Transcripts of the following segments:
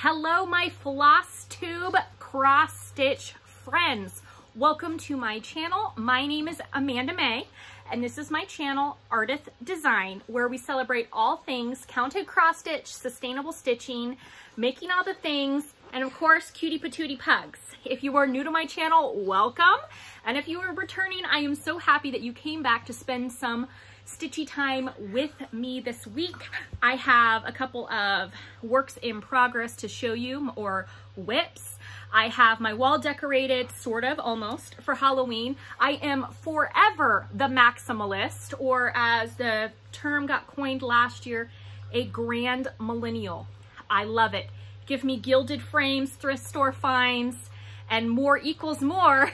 Hello, my Flosstube cross-stitch friends. Welcome to my channel. My name is Amanda Mae, and this is my channel, Ardith Design, where we celebrate all things counted cross-stitch, sustainable stitching, making all the things, and of course, cutie patootie pugs. If you are new to my channel, welcome. And if you are returning, I am so happy that you came back to spend some stitchy time with me this week. I have a couple of works in progress to show you, or whips. I have my wall decorated, sort of, almost, for Halloween. I am forever the maximalist, or as the term got coined last year, a grand millennial. I love it. Give me gilded frames, thrift store finds, and more equals more.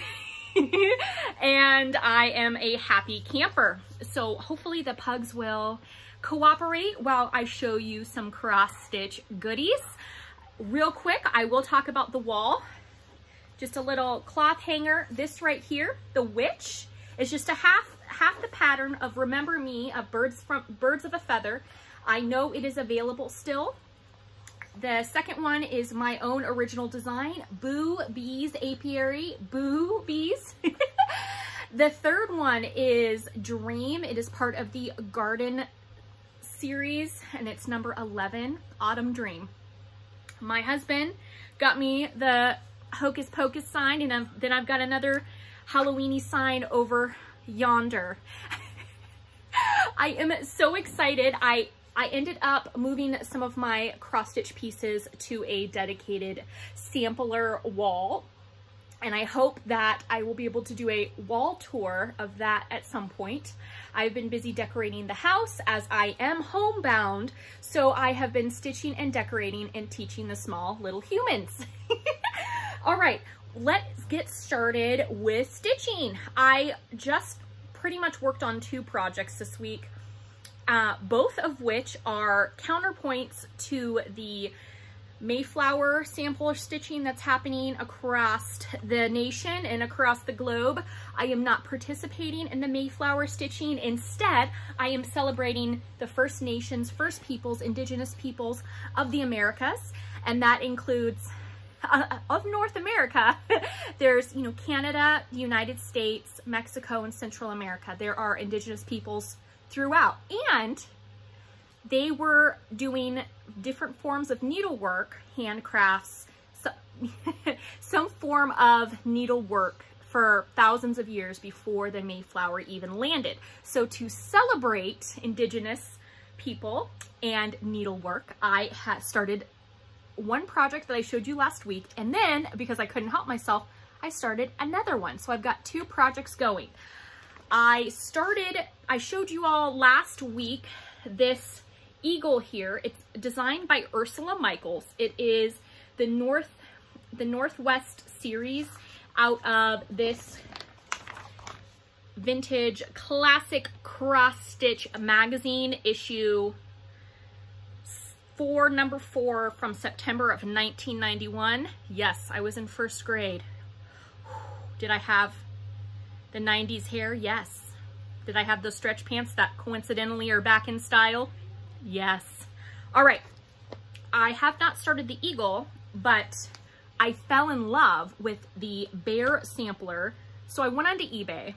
And I am a happy camper. So hopefully the pugs will cooperate while I show you some cross-stitch goodies. Real quick, I will talk about the wall. Just a little cloth hanger. This right here, the witch, is just a half the pattern of Remember Me of Birds of a Feather. I know it is available still. The second one is my own original design, Boo Bees Apiary, Boo Bees. The third one is Dream. It is part of the Garden series, and it's number 11, Autumn Dream. My husband got me the Hocus Pocus sign, and then I've got another Halloween-y sign over yonder. I am so excited. I ended up moving some of my cross-stitch pieces to a dedicated sampler wall, and I hope that I will be able to do a wall tour of that at some point. I've been busy decorating the house as I am homebound, so I have been stitching and decorating and teaching the small little humans. All right, let's get started with stitching. I just pretty much worked on two projects this week. Both of which are counterpoints to the Mayflower sampler stitching that's happening across the nation and across the globe. I am not participating in the Mayflower stitching. Instead, I am celebrating the First Nations, First Peoples, Indigenous peoples of the Americas, and that includes of North America. There's, you know, Canada, the United States, Mexico, and Central America. There are Indigenous peoples throughout, and they were doing different forms of needlework, handcrafts, so some form of needlework for thousands of years before the Mayflower even landed. So to celebrate Indigenous people and needlework, I started one project that I showed you last week, and then because I couldn't help myself, I started another one. So I've got two projects going. I showed you all last week this eagle here. It's designed by Ursula Michaels. It is the Northwest series out of this vintage classic cross-stitch magazine, issue 4, number 4 from September of 1991. Yes, I was in first grade. Did I have the 90s hair? Yes. Did I have those stretch pants that coincidentally are back in style? Yes. All right. I have not started the eagle, but I fell in love with the bear sampler. So I went onto eBay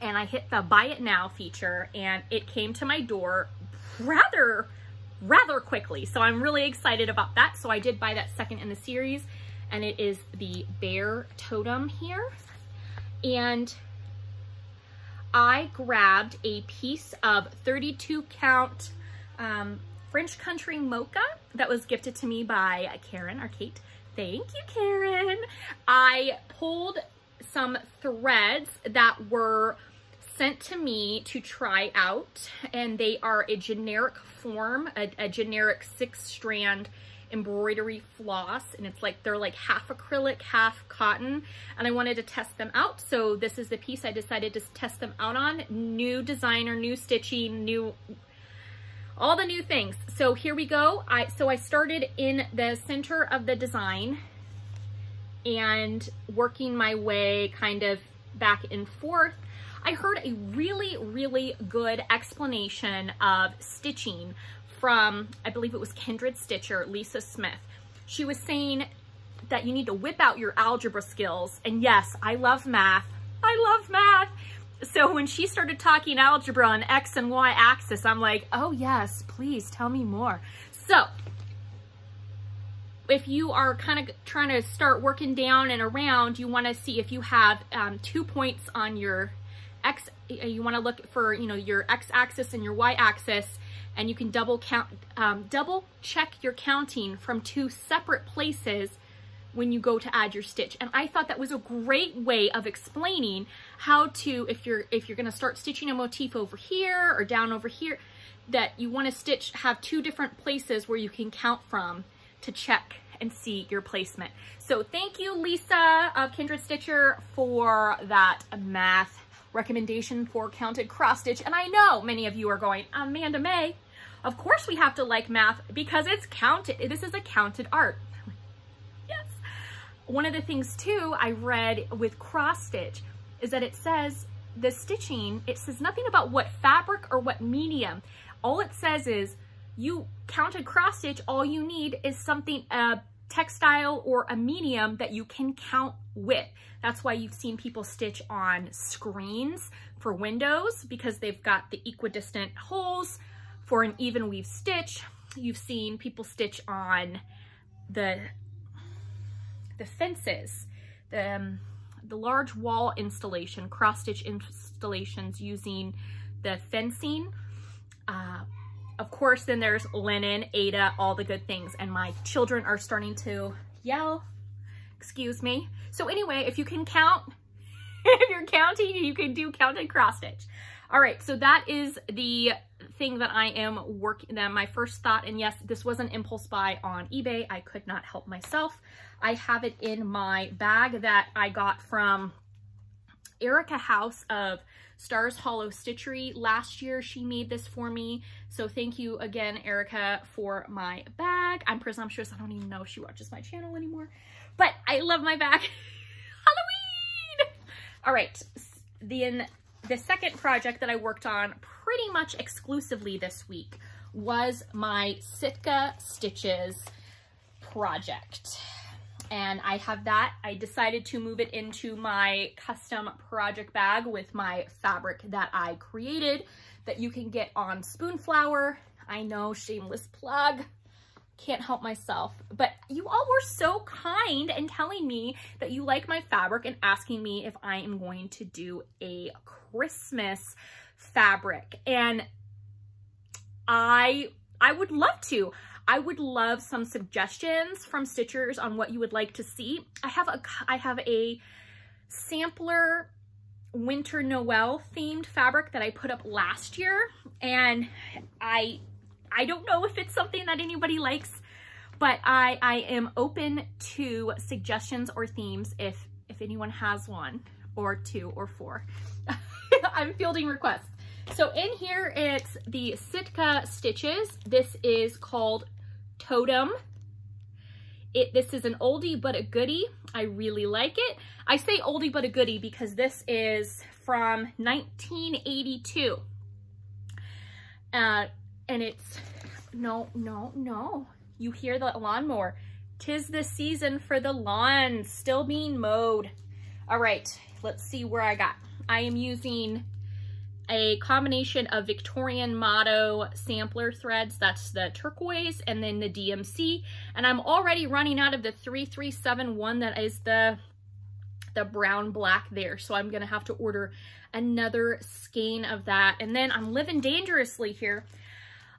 and I hit the buy it now feature, and it came to my door rather quickly. So I'm really excited about that. So I did buy that second in the series, and it is the bear totem here. And I grabbed a piece of 32 count French country mocha that was gifted to me by Karen or Kate. Thank you, Karen. I pulled some threads that were sent to me to try out, and they are a generic form, a generic 6-strand embroidery floss, and it's like they're like half acrylic, half cotton, and I wanted to test them out. So this is the piece I decided to test them out on. New designer, new stitching, new, all the new things. So here we go. So I started in the center of the design and working my way kind of back and forth. I heard a really good explanation of stitching from, I believe it was Kindred Stitcher, Lisa Smith. She was saying that you need to whip out your algebra skills. And yes, I love math. I love math. So when she started talking algebra on X and Y axis, I'm like, oh yes, please tell me more. So if you are kind of trying to start working down and around, you want to see if you have 2 points on your X, you want to look for, you know, your X axis and your Y axis, and you can double count, double check your counting from 2 separate places when you go to add your stitch. And I thought that was a great way of explaining how to, if you're gonna start stitching a motif over here or down over here, that you wanna stitch, have 2 different places where you can count from to check and see your placement. So thank you, Lisa of Kindred Stitcher, for that math recommendation for counted cross stitch. And I know many of you are going, Amanda Mae, of course we have to like math because it's counted, this is a counted art. One of the things too I read with cross stitch is that it says the stitching, it says nothing about what fabric or what medium. All it says is you counted cross stitch, all you need is something, a textile or a medium that you can count with. That's why you've seen people stitch on screens for windows because they've got the equidistant holes for an even weave stitch. You've seen people stitch on the fences, the large wall installation, cross-stitch installations using the fencing. Of course, then there's linen, Ada, all the good things. And my children are starting to yell, excuse me. So anyway, if you can count, if you're counting, you can do counted cross-stitch. All right, so that is the thing that I am working, that my first thought, and yes, this was an impulse buy on eBay. I could not help myself. I have it in my bag that I got from Erica House of Stars Hollow Stitchery last year. She made this for me. So thank you again, Erica, for my bag. I'm presumptuous. I don't even know if she watches my channel anymore, but I love my bag. Halloween! All right, then the second project that I worked on pretty much exclusively this week was my Sitka Stitches project. And I have that, I decided to move it into my custom project bag with my fabric that I created that you can get on Spoonflower. I know, shameless plug, can't help myself. But you all were so kind in telling me that you like my fabric and asking me if I am going to do a Christmas fabric. And I would love to. I would love some suggestions from stitchers on what you would like to see. I have a sampler winter Noel themed fabric that I put up last year, and I don't know if it's something that anybody likes, but I am open to suggestions or themes if anyone has 1 or 2 or 4. I'm fielding requests. So in here, it's the Sitka Stitches. This is called Totem. This is an oldie but a goodie. I really like it. I say oldie but a goodie because this is from 1982. And it's, no, no, no. You hear the lawnmower. 'Tis the season for the lawn, still being mowed. All right, let's see where I got. I am using a combination of Victorian Motto sampler threads, that's the turquoise, and then the DMC. And I'm already running out of the 3371 that is the brown black there. So I'm gonna have to order another skein of that. And then I'm living dangerously here.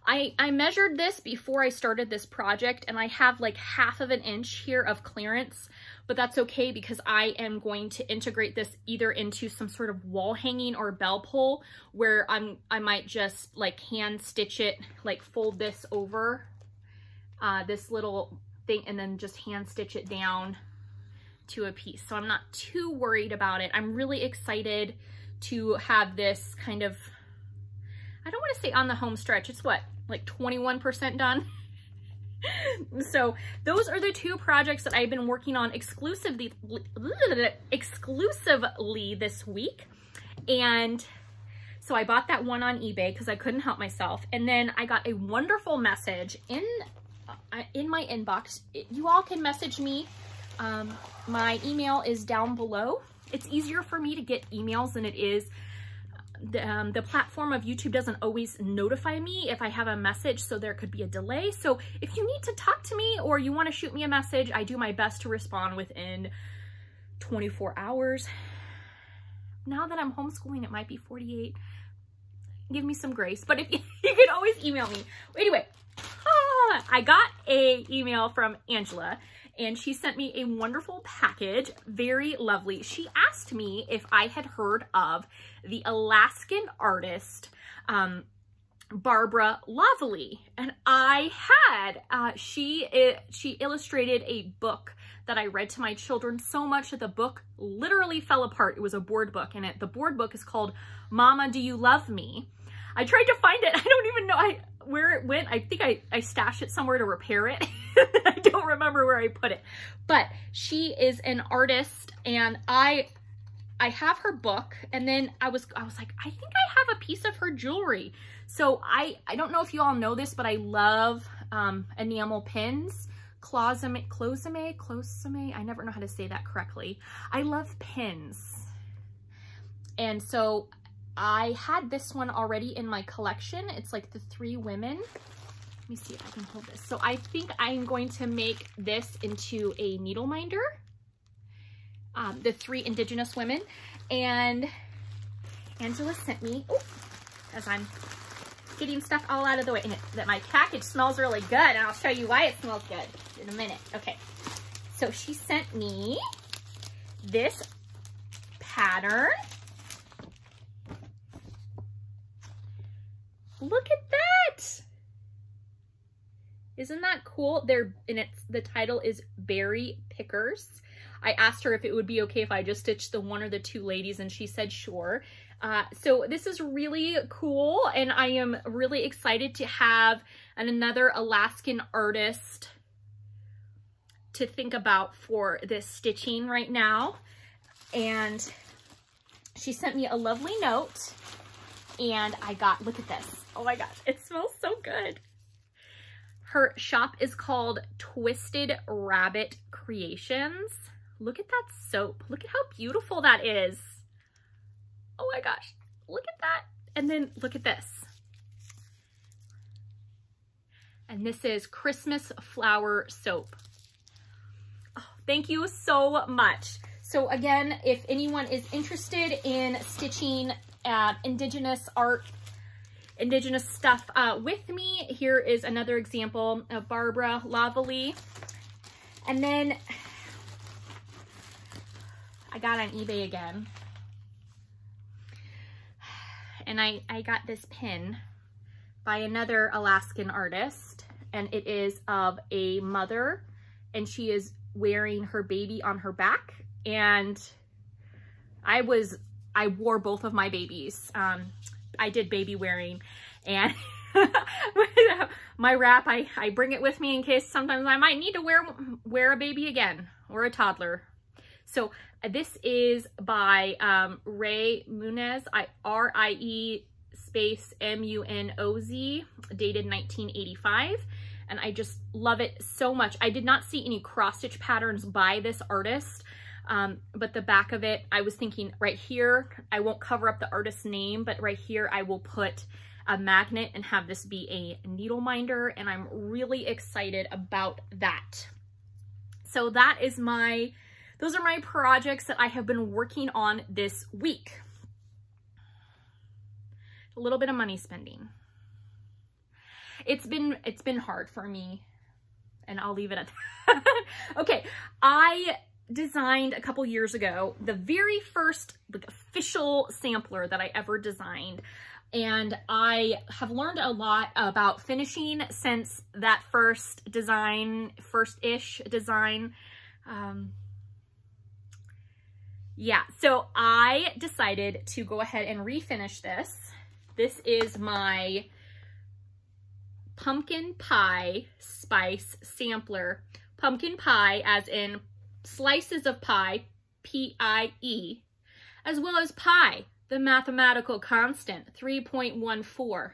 I measured this before I started this project, and I have like half of an inch here of clearance, but that's okay because I am going to integrate this either into some sort of wall hanging or bell pull where I might just like hand stitch it, like fold this over this little thing and then just hand stitch it down to a piece. So I'm not too worried about it. I'm really excited to have this kind of, I don't want to say on the home stretch, it's what, like 21% done? So those are the 2 projects that I've been working on exclusively this week. And so I bought that one on eBay because I couldn't help myself. And then I got a wonderful message in, in my inbox. You all can message me. My email is down below. It's easier for me to get emails than it is. The platform of YouTube doesn't always notify me if I have a message, so there could be a delay. So if you need to talk to me or you want to shoot me a message, I do my best to respond within 24 hours. Now that I'm homeschooling, it might be 48. Give me some grace, but if you can always email me. Anyway, I got an email from Angela, and she sent me a wonderful package, very lovely. She asked me if I had heard of the Alaskan artist, Barbara Lavallee, and I had. She illustrated a book that I read to my children so much that the book literally fell apart. It was a board book, and the board book is called Mama, Do You Love Me? I tried to find it. I don't even know where it went. I think I stashed it somewhere to repair it. I don't remember where I put it. But she is an artist, and I have her book, and then I was like, I think I have a piece of her jewelry. So I don't know if you all know this, but I love enamel pins. Closame. I never know how to say that correctly. I love pins. And so I had this one already in my collection. It's like the three women. Let me see if I can hold this. So I think I'm going to make this into a needle minder. The three indigenous women. And Angela sent me, as I'm getting stuff all out of the way, and that my package smells really good, and I'll show you why it smells good in a minute. Okay, so she sent me this pattern. Look at that! Isn't that cool? The title is Berry Pickers. I asked her if it would be okay if I just stitched the one or the two ladies, and she said sure. So this is really cool, and I am really excited to have another Alaskan artist to think about for this stitching right now. And she sent me a lovely note, and I got, look at this. Oh my gosh, it smells so good. Her shop is called Twisted Rabbit Creations. Look at that soap. Look at how beautiful that is. Oh my gosh, look at that. And then look at this. And this is Christmas flower soap. Oh, thank you so much. So again, if anyone is interested in stitching indigenous art, indigenous stuff with me, here is another example of Barbara Lavallee. And then I got on eBay again. And I got this pin by another Alaskan artist, and it is of a mother, and she is wearing her baby on her back. And I wore both of my babies. I did baby wearing, and my wrap, I bring it with me in case sometimes I might need to wear a baby again or a toddler. So this is by Ray Munez, RIE MUNOZ, dated 1985. And I just love it so much. I did not see any cross-stitch patterns by this artist, but the back of it, I was thinking right here, I won't cover up the artist's name, but right here I will put a magnet and have this be a needle minder. And I'm really excited about that. So that is my... those are my projects that I have been working on this week. A little bit of money spending. It's been hard for me, and I'll leave it at that. Okay, I designed a couple years ago the very first official sampler that I ever designed. And I have learned a lot about finishing since that first design, first-ish design. Yeah, so I decided to go ahead and refinish this. This is my pumpkin pie spice sampler. Pumpkin pie as in slices of pie, P-I-E, as well as pi, the mathematical constant, 3.14.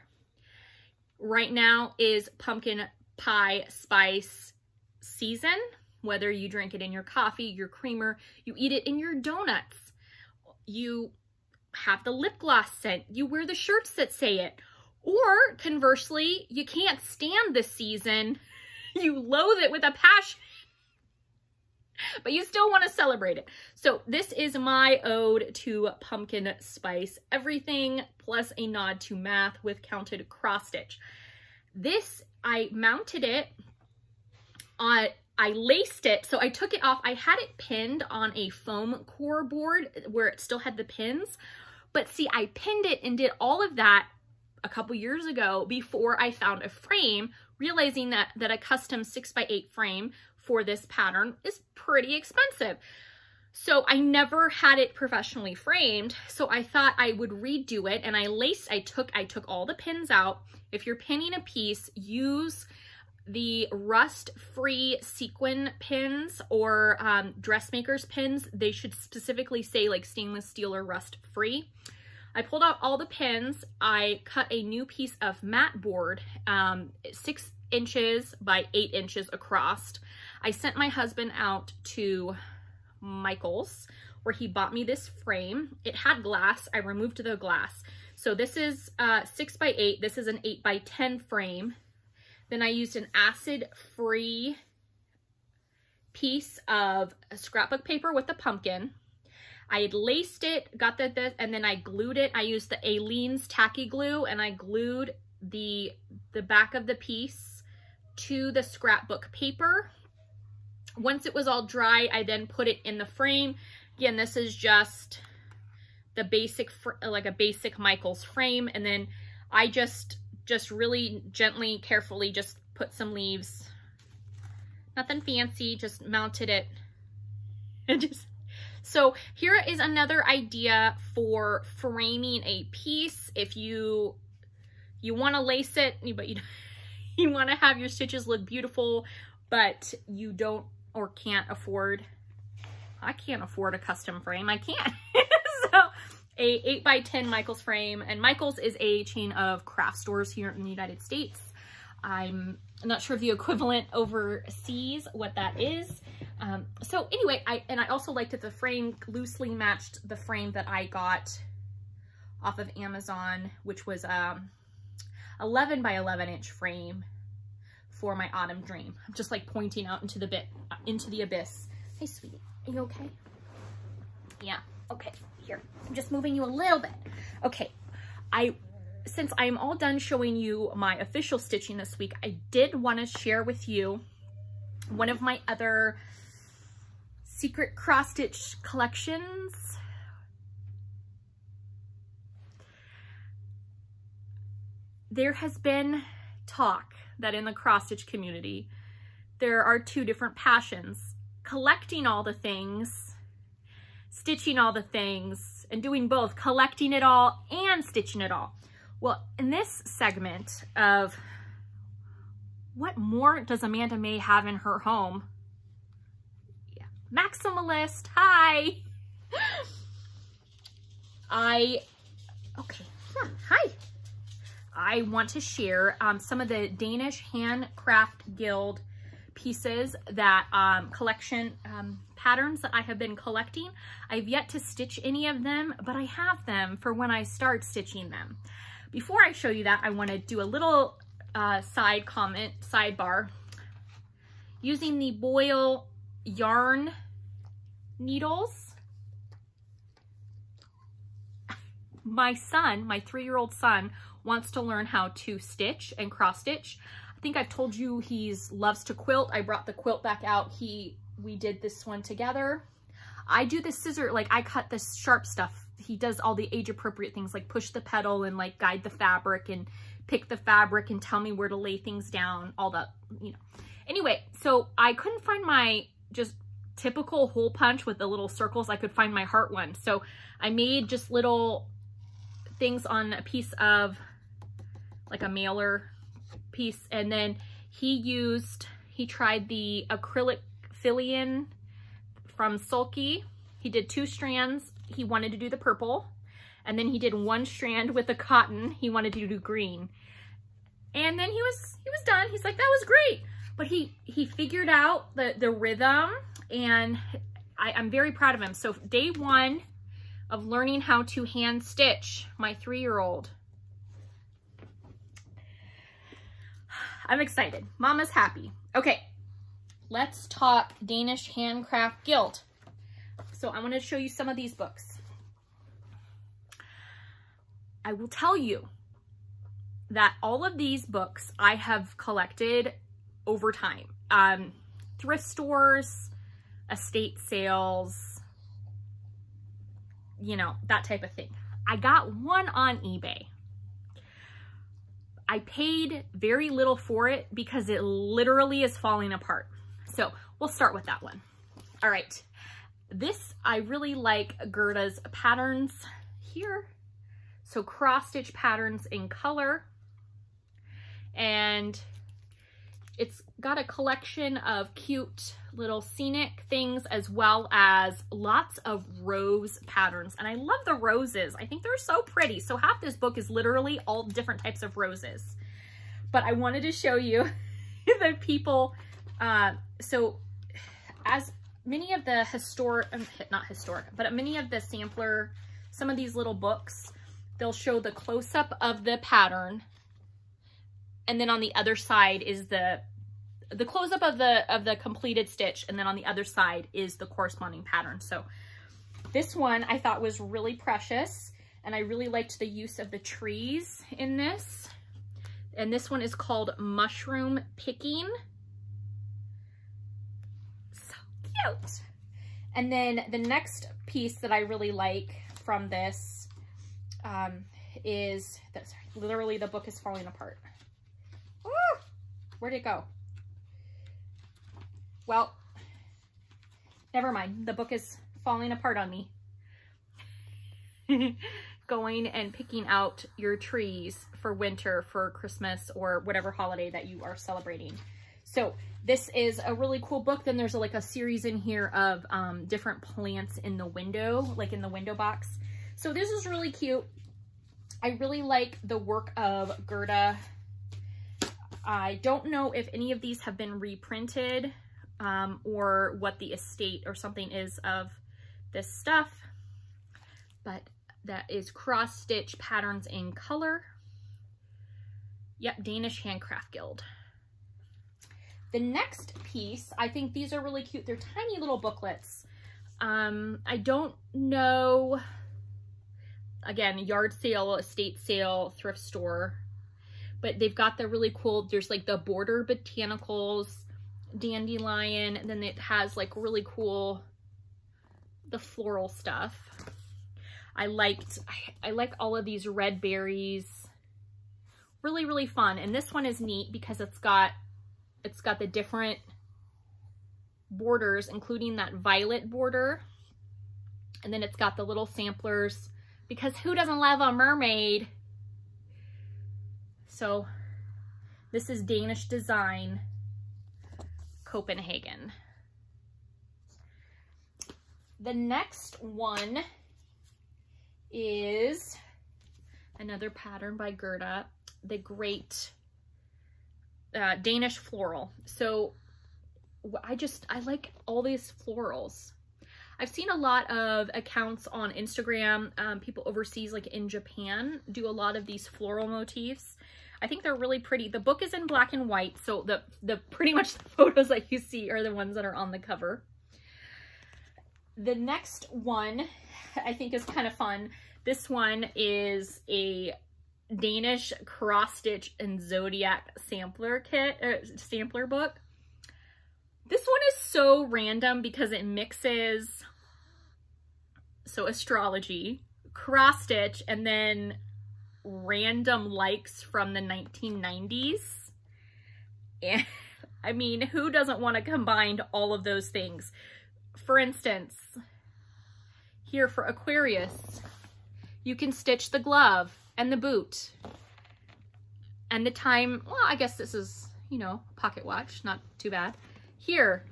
Right now is pumpkin pie spice season, whether you drink it in your coffee, your creamer, you eat it in your donuts, you have the lip gloss scent, you wear the shirts that say it, or conversely, you can't stand this season, you loathe it with a passion, but you still want to celebrate it. So this is my ode to pumpkin spice everything, plus a nod to math with counted cross stitch. This, I mounted it on, I laced it, so I took it off. I had it pinned on a foam core board where it still had the pins, but see, I pinned it and did all of that a couple years ago before I found a frame, realizing that a custom 6x8 frame for this pattern is pretty expensive. So I never had it professionally framed. So I thought I would redo it, and I laced, I took all the pins out. If you're pinning a piece, use the rust-free sequin pins or dressmaker's pins. They should specifically say like stainless steel or rust-free. I pulled out all the pins. I cut a new piece of mat board, 6 inches by 8 inches across. I sent my husband out to Michaels where he bought me this frame. It had glass. I removed the glass. So this is 6x8. This is an 8x10 frame. Then I used an acid-free piece of scrapbook paper with the pumpkin. I had laced it, got the and then I glued it. I used the Aileen's tacky glue, and I glued the back of the piece to the scrapbook paper. Once it was all dry, I then put it in the frame. Again, this is just the basic, like a basic Michaels frame, and then I just really gently, carefully just put some leaves, nothing fancy, just mounted it. And just, so here is another idea for framing a piece. If you want to lace it, but you want to have your stitches look beautiful, but you don't or can't afford, I can't afford a custom frame. I can't. So a 8x10 Michaels frame, and Michaels is a chain of craft stores here in the United States. I'm not sure of the equivalent overseas, what that is. So anyway, I also liked that the frame loosely matched the frame that I got off of Amazon, which was 11 by 11 inch frame for my autumn dream. I'm just like pointing out into the into the abyss. Hey, sweetie, are you okay? Yeah. Okay, here, I'm just moving you a little bit. Okay, since I'm all done showing you my official stitching this week, I did want to share with you one of my other secret cross stitch collections. There has been talk that in the cross stitch community, there are two different passions: collecting all the things, stitching all the things, and doing both, collecting it all and stitching it all. Well, in this segment of what more does Amanda Mae have in her home? Yeah, maximalist, hi. Okay, yeah, hi. I want to share some of the Danish Handcraft Guild pieces that patterns that I have been collecting. I've yet to stitch any of them, but I have them for when I start stitching them. Before I show you that, I want to do a little sidebar. Using the Boyle yarn needles, my son, my 3-year-old son, wants to learn how to stitch and cross stitch. I think I've told you he loves to quilt. I brought the quilt back out. We did this one together. I do the scissor, like I cut the sharp stuff. He does all the age appropriate things like push the pedal and like guide the fabric and pick the fabric and tell me where to lay things down, all that, you know. Anyway, so I couldn't find my just typical hole punch with the little circles. I could find my heart one. So I made just little things on a piece of like a mailer piece, and then he tried the acrylic fillion from Sulky. He did 2 strands. He wanted to do the purple, and then he did 1 strand with the cotton. He wanted to do green. And then he was done. He's like, that was great. But he figured out the rhythm, and I'm very proud of him. So day one of learning how to hand stitch my 3-year-old. I'm excited. Mama's happy. Okay, let's talk Danish Handcraft Guild. So I want to show you some of these books. I will tell you that all of these books I have collected over time. Thrift stores, estate sales, you know, that type of thing. I got one on eBay. I paid very little for it because it literally is falling apart. So we'll start with that one. All right. This, I really like Gerda's patterns here. So cross-stitch patterns in color. And it's got a collection of cute little scenic things as well as lots of rose patterns. And I love the roses. I think they're so pretty. So half this book is literally all different types of roses. But I wanted to show you the people. So as many of the many of the sampler, some of these little books, they'll show the close-up of the pattern. And then on the other side is the close-up of the completed stitch, and then on the other side is the corresponding pattern. So this one I thought was really precious, and I really liked the use of the trees in this. And this one is called Mushroom Picking. So cute! And then the next piece that I really like from this is, literally the book is falling apart. Where'd it go? Well, never mind. The book is falling apart on me. Going and picking out your trees for winter, for Christmas, or whatever holiday that you are celebrating. So this is a really cool book. Then there's like a series in here of different plants in the window, like in the window box. So this is really cute. I really like the work of Gerda. I don't know if any of these have been reprinted or what the estate or something is of this stuff, but that is cross-stitch patterns in color. Yep, Danish Handcraft Guild. The next piece, I think these are really cute. They're tiny little booklets. I don't know, again, yard sale, estate sale, thrift store, but they've got the really cool, there's like the border botanicals, dandelion, and then it has like really cool, the floral stuff. I like all of these red berries. Really, really fun. And this one is neat because it's got the different borders, including that violet border. And then it's got the little samplers, because who doesn't love a mermaid? So this is Danish Design, Copenhagen. The next one is another pattern by Gerda, the Great Danish Floral. So I like all these florals. I've seen a lot of accounts on Instagram, people overseas, like in Japan, do a lot of these floral motifs. I think they're really pretty. The book is in black and white, so the pretty much the photos that you see are the ones that are on the cover. The next one I think is kind of fun. This one is a Danish cross-stitch and zodiac sampler kit, sampler book. This one is so random because it mixes, so astrology, cross-stitch, and then random likes from the 1990s. And I mean, who doesn't want to combine all of those things? For instance, here for Aquarius, you can stitch the glove and the boot and the time. Well, I guess this is, you know, pocket watch, not too bad. Here,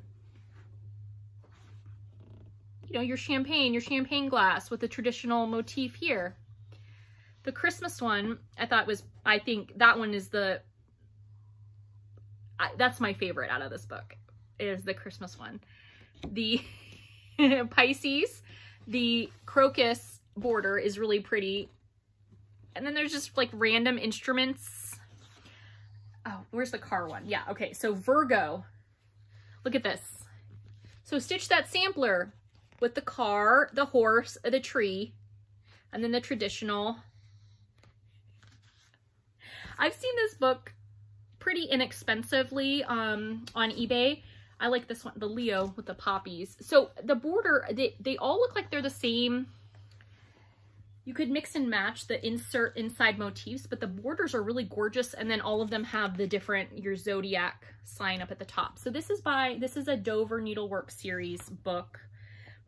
you know, your champagne glass with the traditional motif here. The Christmas one, I think that one is the that's my favorite out of this book, is the Christmas one. The Pisces, the crocus border is really pretty. And then there's just like random instruments. Oh, where's the car one? Yeah, okay, so Virgo, look at this. So stitch that sampler with the car, the horse, the tree, and then the traditional. I've seen this book pretty inexpensively on eBay. I like this one, the Leo with the poppies. So the border, they all look like they're the same. You could mix and match the insert inside motifs, but the borders are really gorgeous. And then all of them have the different, your zodiac sign up at the top. So this is by, this is a Dover Needlework series book.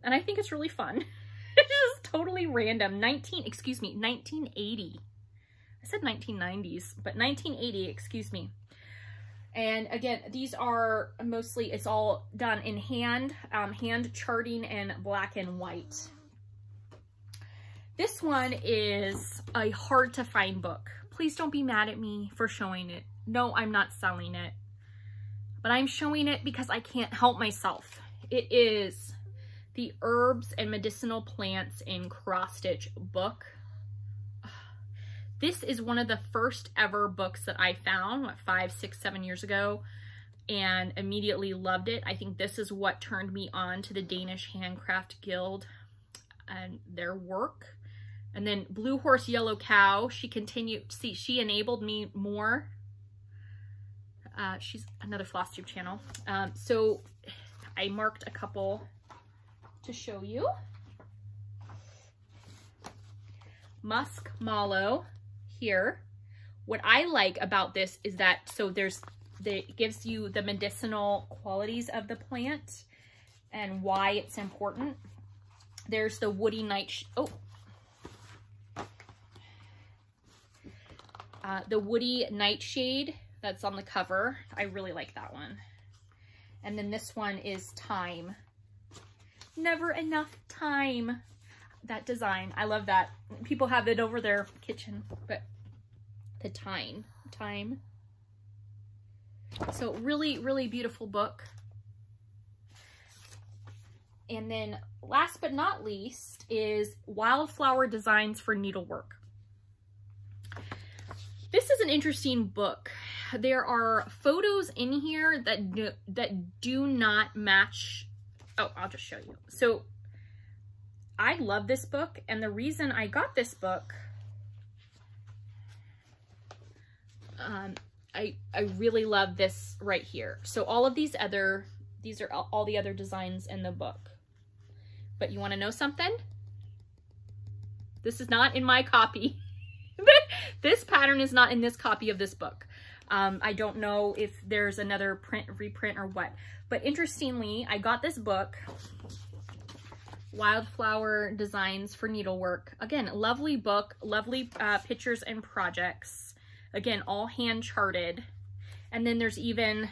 And I think it's really fun. It's just totally random. 1980. I said 1990s, but 1980, excuse me. And again, these are mostly, it's all done in hand, hand charting and black and white. This one is a hard to find book. Please don't be mad at me for showing it. No, I'm not selling it, but I'm showing it because I can't help myself. It is the Herbs and Medicinal Plants in Cross Stitch book. This is one of the first ever books that I found, what, 5, 6, 7 years ago, and immediately loved it. I think this is what turned me on to the Danish Handcraft Guild and their work. And then Blue Horse Yellow Cow, she continued, see, she enabled me more. She's another Flosstube channel. So I marked a couple to show you. Musk Mallow. Here, what I like about this is that, so there's it gives you the medicinal qualities of the plant and why it's important. There's the woody night, the woody nightshade that's on the cover. I really like that one. And then this one is Time. Never enough time. That design, I love that. People have it over their kitchen, but the time. So really, really beautiful book. And then last but not least is Wildflower Designs for Needlework. This is an interesting book. There are photos in here that do not match. Oh, I'll just show you. So I love this book, and the reason I got this book, I really love this right here. So all of these other, these are all the other designs in the book. But you want to know something? This is not in my copy. This pattern is not in this copy of this book. I don't know if there's another reprint or what. But interestingly, I got this book, Wildflower Designs for Needlework. Again, lovely book, lovely pictures and projects. Again, all hand charted. And then there's even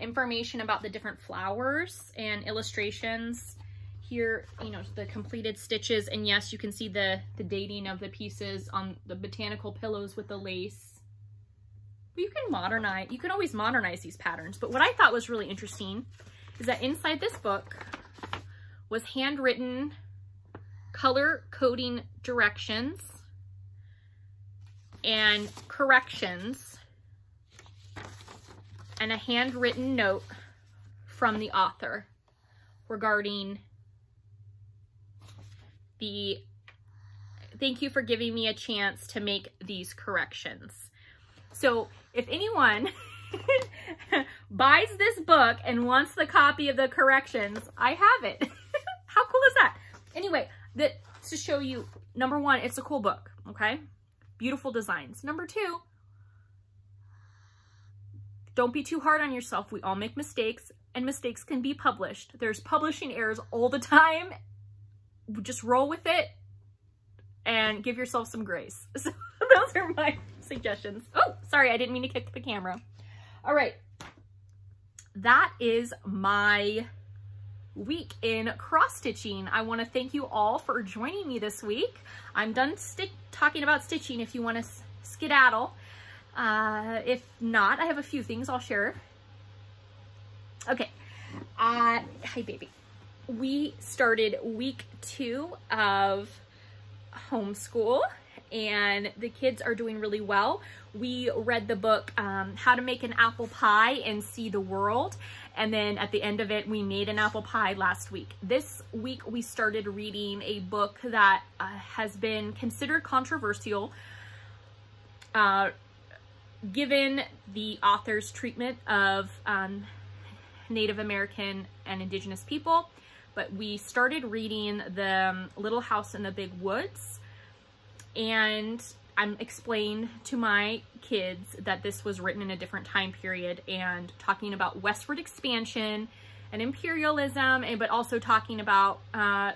information about the different flowers and illustrations. Here, you know, the completed stitches. And yes, you can see the dating of the pieces on the botanical pillows with the lace. But you can modernize, you can always modernize these patterns. But what I thought was really interesting is that inside this book was handwritten color coding directions and corrections and a handwritten note from the author regarding the, thank you for giving me a chance to make these corrections. So if anyone buys this book and wants the copy of the corrections, I have it. How cool is that? Anyway, that to show you, number one, it's a cool book, okay? Beautiful designs. Number two, don't be too hard on yourself. We all make mistakes, and mistakes can be published. There's publishing errors all the time. Just roll with it and give yourself some grace. So those are my suggestions. Oh, sorry, I didn't mean to kick the camera. All right, that is my week in cross stitching. I want to thank you all for joining me this week. I'm done talking about stitching if you want to skedaddle. If not, I have a few things I'll share. Okay. Hi, baby. We started week 2 of homeschool, and the kids are doing really well. We read the book, How to Make an Apple Pie and See the World. And then at the end of it, we made an apple pie last week. This week, we started reading a book that has been considered controversial, given the author's treatment of Native American and Indigenous people. But we started reading The Little House in the Big Woods, and I'm explained to my kids that this was written in a different time period and talking about westward expansion and imperialism, but also talking about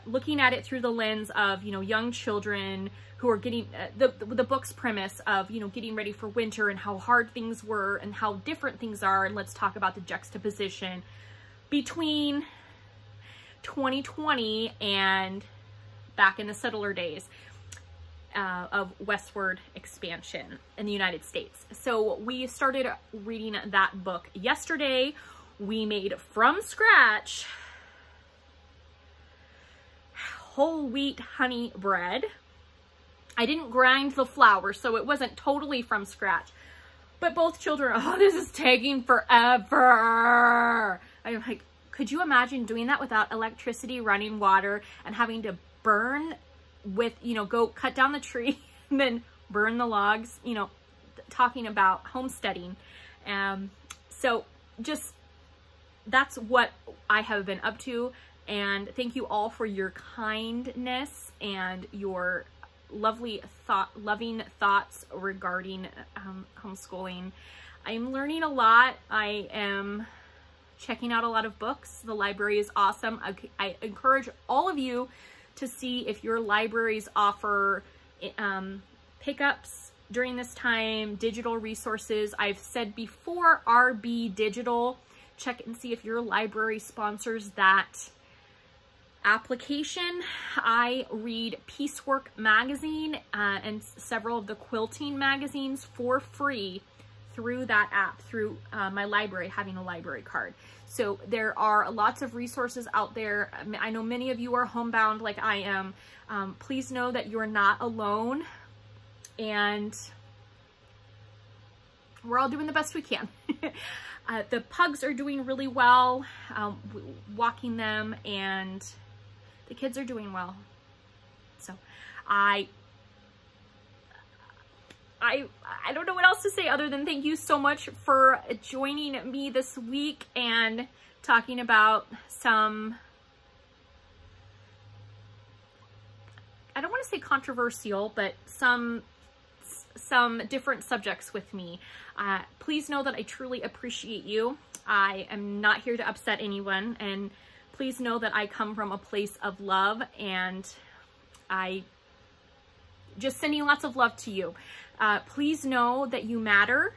looking at it through the lens of, you know, young children who are getting the book's premise of, you know, getting ready for winter and how hard things were and how different things are. And let's talk about the juxtaposition between 2020 and back in the settler days of westward expansion in the United States. So we started reading that book yesterday. We made from scratch whole wheat honey bread. I didn't grind the flour, so it wasn't totally from scratch, but both children, oh, this is taking forever. I'm like, could you imagine doing that without electricity, running water, and having to burn with, you know, go cut down the tree and then burn the logs, you know, talking about homesteading. So just, that's what I have been up to. And thank you all for your kindness and your lovely loving thoughts regarding homeschooling. I'm learning a lot. I am checking out a lot of books. The library is awesome. I encourage all of you to see if your libraries offer pickups during this time, digital resources. I've said before, RB Digital, check and see if your library sponsors that application. I read Peacework Magazine and several of the quilting magazines for free through that app, through my library, having a library card. So there are lots of resources out there. I know many of you are homebound like I am. Please know that you're not alone, and we're all doing the best we can. The pugs are doing really well, walking them, and the kids are doing well. So I don't know what else to say other than thank you so much for joining me this week and talking about some, I don't want to say controversial, but some different subjects with me. Please know that I truly appreciate you. I am not here to upset anyone, and please know that I come from a place of love, and I just sending lots of love to you. Please know that you matter.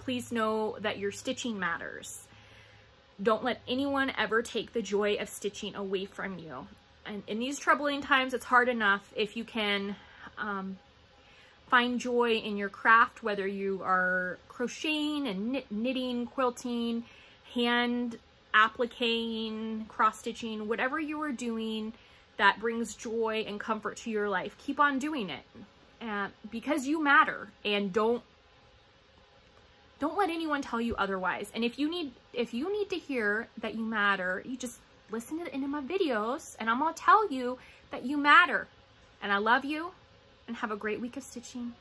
Please know that your stitching matters. Don't let anyone ever take the joy of stitching away from you. And in these troubling times, it's hard enough if you can find joy in your craft, whether you are crocheting and knitting, quilting, hand appliquing, cross-stitching, whatever you are doing that brings joy and comfort to your life. Keep on doing it because you matter, and don't let anyone tell you otherwise. And if you need to hear that you matter, you just listen to the end of my videos, and I'm gonna tell you that you matter. And I love you, and have a great week of stitching,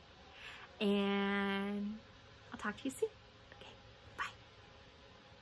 and I'll talk to you soon.